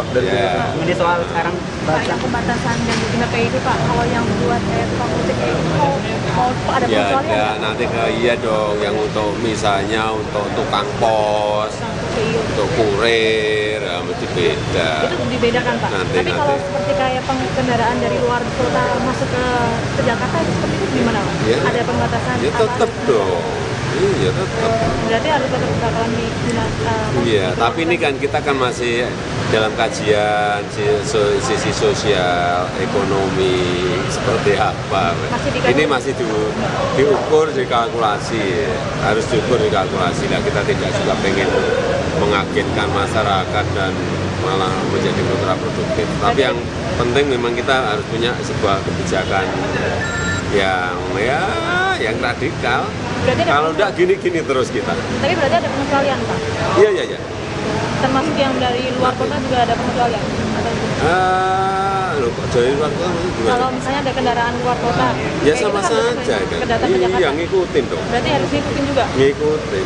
Ini soal sekarang pembatasan yang di DKI itu Pak, kalau yang buat kayak tukang ojek itu mau ada pengecualian? Ya nanti ke iya dong, yang untuk misalnya untuk tukang pos, untuk kurir, ya mesti beda. Itu dibedakan Pak? Tapi kalau seperti kayak kendaraan dari luar kota masuk ke Jakarta itu seperti itu gimana Pak? Ya. Ada pembatasan? Ya tetap dong. Iya tetap. Berarti harus tetap bakalan digunakan. Iya, tapi ini kan kita kan masih dalam kajian sisi sosial, ekonomi seperti apa. Ini masih diukur, dikalkulasi. Harus diukur, dikalkulasi. Nah, kita tidak juga pengen mengagetkan masyarakat dan malah menjadi kontraproduktif. Tapi yang penting memang kita harus punya sebuah kebijakan yang radikal. Kalau enggak gini-gini terus kita. Tapi berarti ada pengecualian Pak? Iya. Termasuk yang dari luar kota juga ada pengecualian? Dari luar kota juga. Kalau misalnya ada kendaraan luar kota? Ya sama saja kan. Iya ngikutin dong. Berarti harus ngikutin juga? Ngikutin.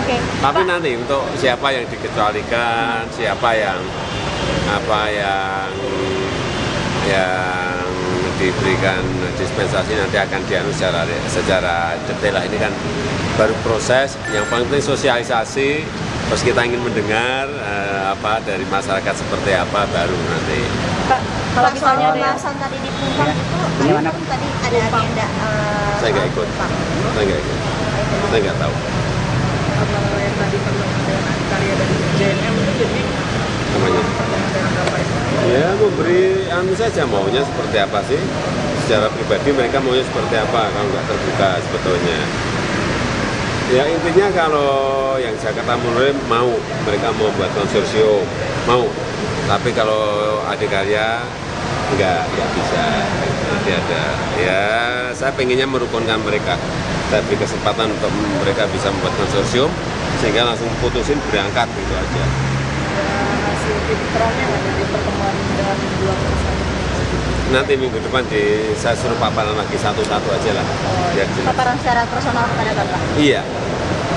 Oke. Tapi nanti untuk siapa yang dikecualikan, siapa yang diberikan dispensasi nanti akan dianus secara detail lah. Ini kan baru proses, yang paling penting sosialisasi, terus kita ingin mendengar dari masyarakat seperti apa baru nanti. Pak, kalau misalnya ada alasan tadi di Pumpang itu tadi ada agenda. Saya nggak ikut. Saya nggak tahu. Apa yang tadi pertemuan karya dari JNM itu jadi memberi saja maunya seperti apa sih, secara pribadi mereka maunya seperti apa kalau nggak terbuka sebetulnya. Ya intinya kalau yang Jakarta Mulai mau, mereka mau buat konsorsium, mau. Tapi kalau Adikarya nggak bisa. Nanti ada, saya pengennya merukunkan mereka. Saya beri kesempatan untuk mereka bisa membuat konsorsium, sehingga langsung putusin berangkat gitu aja. Perannya dari pertemuan dengan dua perusahaan nanti minggu depan saya suruh paparan lagi satu-satu aja lah. Paparan secara personal kepada Bapak? Iya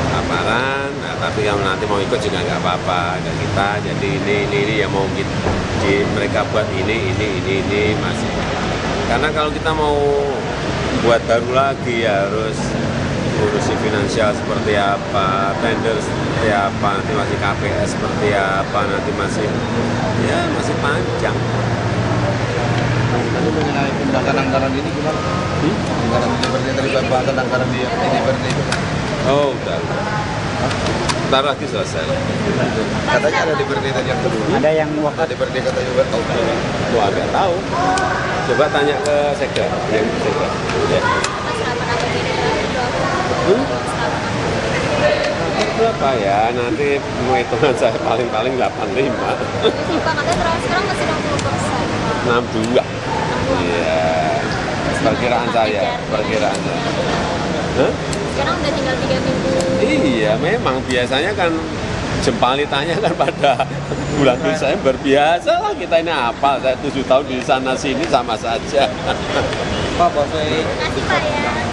paparan, tapi kalau nanti mau ikut juga nggak apa-apa dan kita jadi ini yang mau gitu. Jadi mereka buat ini masih, karena kalau kita mau buat baru lagi ya harus urusi finansial seperti apa, tender seperti apa, nanti masih KPS seperti apa, nanti masih panjang. Tadi mengenai pembahasan anggaran ini gimana? Anggaran DPRD dari pembahasan anggaran di DPRD itu? Oh, udah. Ntar lagi selesai. Katanya ada DPRD tadi yang kedua. Ada yang waktu DPRD katanya buat tahun berapa? Gua agak tahu. Coba tanya ke Sekda, yang Sekda. Berapa ya, nanti hitungan saya paling-paling 85. Makanya sekarang masih 60%. 62. Iya. Perkiraan saya. Sekarang udah tinggal 3 minggu. Iya, memang biasanya kan jempalitannya kan pada bulan Desember biasa lah, kita ini hafal. Saya 7 tahun di sana sini sama saja. Pak, terima kasih Pak ya.